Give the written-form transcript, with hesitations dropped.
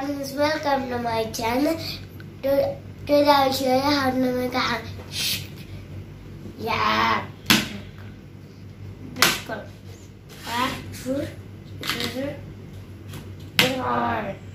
friends, welcome to my channel. Today I'll show you how to make a hand. Yeah. Let's go. One, two, three, four.